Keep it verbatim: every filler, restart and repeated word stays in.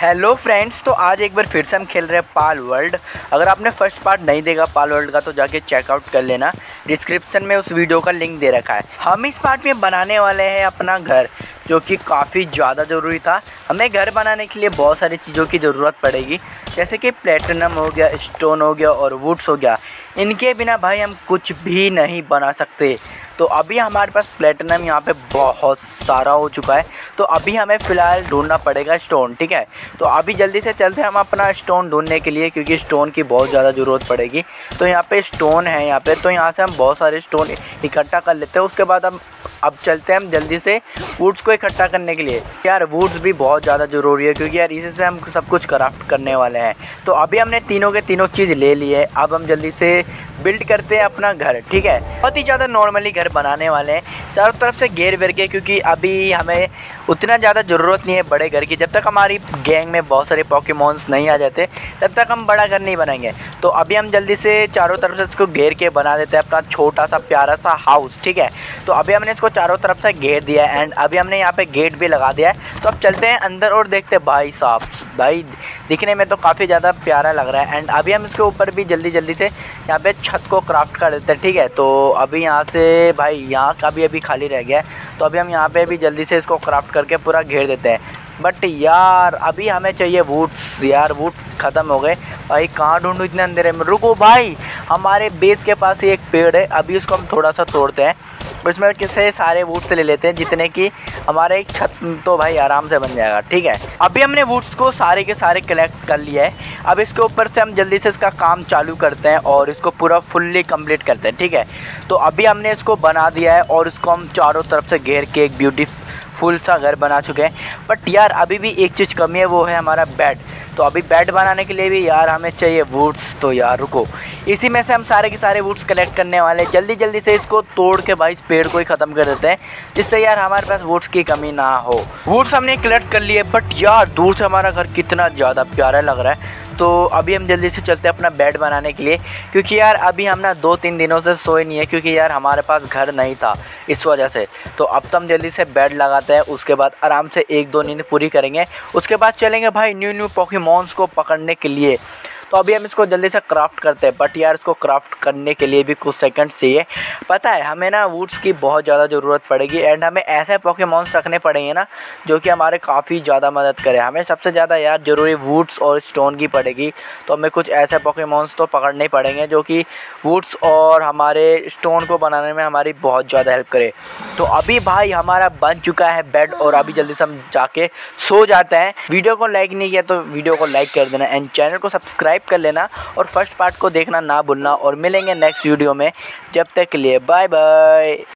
Hello friends, तो आज एक बार फिर से हम खेल रहे हैं पाल वर्ल्ड। अगर आपने फर्स्ट पार्ट नहीं देखा पाल वर्ल्ड का तो जाके चेकआउट कर लेना, डिस्क्रिप्शन में उस वीडियो का लिंक दे रखा है। हम इस पार्ट में बनाने वाले हैं अपना घर, जो कि काफ़ी ज़्यादा ज़रूरी था। हमें घर बनाने के लिए बहुत सारी चीज़ों की ज़रूरत पड़ेगी, जैसे कि प्लेटिनम हो गया, स्टोन हो गया और वुड्स हो गया। इनके बिना भाई हम कुछ भी नहीं बना सकते। तो अभी हमारे पास प्लेटिनम यहाँ पे बहुत सारा हो चुका है, तो अभी हमें फ़िलहाल ढूंढना पड़ेगा स्टोन। ठीक है, तो अभी जल्दी से चलते हैं हम अपना स्टोन ढूंढने के लिए, क्योंकि स्टोन की बहुत ज़्यादा ज़रूरत पड़ेगी। तो यहाँ पे स्टोन है यहाँ पे, तो यहाँ से हम बहुत सारे स्टोन इकट्ठा कर लेते हैं। उसके बाद हम अब चलते हैं हम जल्दी से वुड्स को इकट्ठा करने के लिए। यार वुड्स भी बहुत ज़्यादा ज़रूरी है, क्योंकि यार इसी से हम सब कुछ क्राफ्ट करने वाले हैं। तो अभी हमने तीनों के तीनों चीज़ ले ली है, अब हम जल्दी से बिल्ड करते हैं अपना घर। ठीक है, बहुत ही ज़्यादा नॉर्मली घर बनाने वाले हैं, चारों तरफ से घेर वेर के, क्योंकि अभी हमें उतना ज़्यादा ज़रूरत नहीं है बड़े घर की। जब तक हमारी गैंग में बहुत सारे पोकेमॉन्स नहीं आ जाते तब तक हम बड़ा घर नहीं बनाएंगे। तो अभी हम जल्दी से चारों तरफ से इसको घेर के बना देते हैं अपना छोटा सा प्यारा सा हाउस। ठीक है, तो अभी हमने इसको चारों तरफ से घेर दिया है एंड अभी हमने यहाँ पे गेट भी लगा दिया है। तो अब चलते हैं अंदर और देखते हैं। भाई साहब, भाई दिखने में तो काफ़ी ज़्यादा प्यारा लग रहा है एंड अभी हम इसके ऊपर भी जल्दी जल्दी से यहाँ पे छत को क्राफ्ट कर देते हैं। ठीक है, तो अभी यहाँ से भाई यहाँ का भी अभी खाली रह गया है, तो अभी हम यहाँ पे भी जल्दी से इसको क्राफ्ट करके पूरा घेर देते हैं। बट यार अभी हमें चाहिए वुड्स। यार वुड्स ख़त्म हो गए भाई, कहाँ ढूंढूं इतने अंधेरे में। रुको भाई, हमारे बेस के पास ही एक पेड़ है, अभी उसको हम थोड़ा सा तोड़ते हैं, उसमें किसे सारे वुड्स ले लेते हैं जितने की हमारे एक छत तो भाई आराम से बन जाएगा। ठीक है, अभी हमने वुड्स को सारे के सारे कलेक्ट कर लिया है। अब इसके ऊपर से हम जल्दी से इसका काम चालू करते हैं और इसको पूरा फुल्ली कंप्लीट करते हैं। ठीक है, तो अभी हमने इसको बना दिया है और इसको हम चारों तरफ से घेर के एक ब्यूटीफुल सा घर बना चुके हैं। बट यार अभी भी एक चीज़ कमी है, वो है हमारा बेड। तो अभी बेड बनाने के लिए भी यार हमें चाहिए वुड्स। तो यार रुको, इसी में से हम सारे के सारे वुड्स कलेक्ट करने वाले हैं। जल्दी जल्दी से इसको तोड़ के भाई इस पेड़ को ही ख़त्म कर देते हैं, जिससे यार हमारे पास वुड्स की कमी ना हो। वुड्स हमने कलेक्ट कर लिए, बट यार दूर से हमारा घर कितना ज़्यादा प्यारा लग रहा है। तो अभी हम जल्दी से चलते हैं अपना बेड बनाने के लिए, क्योंकि यार अभी हम ना दो तीन दिनों से सोए नहीं है, क्योंकि यार हमारे पास घर नहीं था इस वजह से। तो अब तो हम जल्दी से बेड लगाते हैं, उसके बाद आराम से एक दो नींद पूरी करेंगे। उसके बाद चलेंगे भाई न्यू न्यू पोकेमॉन्स को पकड़ने के लिए। तो अभी हम इसको जल्दी से क्राफ्ट करते हैं, बट यार इसको क्राफ्ट करने के लिए भी कुछ सेकंड्स चाहिए। पता है हमें ना वुड्स की बहुत ज़्यादा ज़रूरत पड़ेगी एंड हमें ऐसे पोकेमॉन्स रखने पड़ेंगे ना जो कि हमारे काफ़ी ज़्यादा मदद करें। हमें सबसे ज़्यादा यार ज़रूरी वुड्स और स्टोन की पड़ेगी, तो हमें कुछ ऐसे पोकेमॉन्स तो पकड़ने पड़ेंगे जो कि वुड्स और हमारे स्टोन को बनाने में हमारी बहुत ज़्यादा हेल्प करे। तो अभी भाई हमारा बन चुका है बेड और अभी जल्दी से हम जाके सो जाते हैं। वीडियो को लाइक नहीं किया तो वीडियो को लाइक कर देना एंड चैनल को सब्सक्राइब कर लेना और फर्स्ट पार्ट को देखना ना भूलना। और मिलेंगे नेक्स्ट वीडियो में, जब तक के लिए बाय बाय।